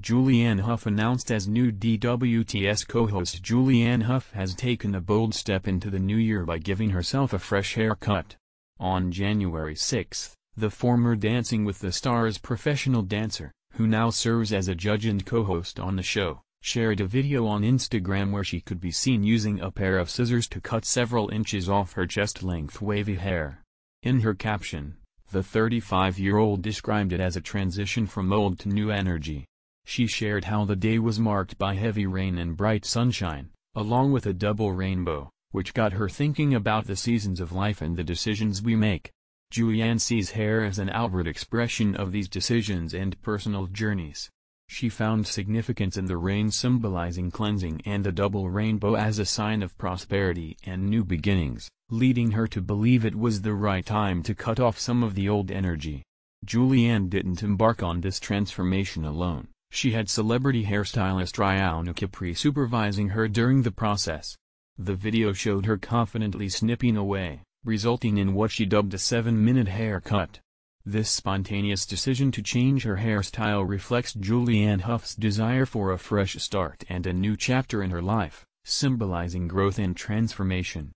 Julianne Hough announced as new DWTS co-host. Julianne Hough has taken a bold step into the new year by giving herself a fresh haircut. On January 6, the former Dancing with the Stars professional dancer, who now serves as a judge and co-host on the show, shared a video on Instagram where she could be seen using a pair of scissors to cut several inches off her chest-length wavy hair. In her caption, the 35-year-old described it as a transition from old to new energy. She shared how the day was marked by heavy rain and bright sunshine, along with a double rainbow, which got her thinking about the seasons of life and the decisions we make. Julianne sees hair as an outward expression of these decisions and personal journeys. She found significance in the rain symbolizing cleansing and the double rainbow as a sign of prosperity and new beginnings, leading her to believe it was the right time to cut off some of the old energy. Julianne didn't embark on this transformation alone. She had celebrity hairstylist Riannon Capri supervising her during the process. The video showed her confidently snipping away, resulting in what she dubbed a 7-minute haircut. This spontaneous decision to change her hairstyle reflects Julianne Hough's desire for a fresh start and a new chapter in her life, symbolizing growth and transformation.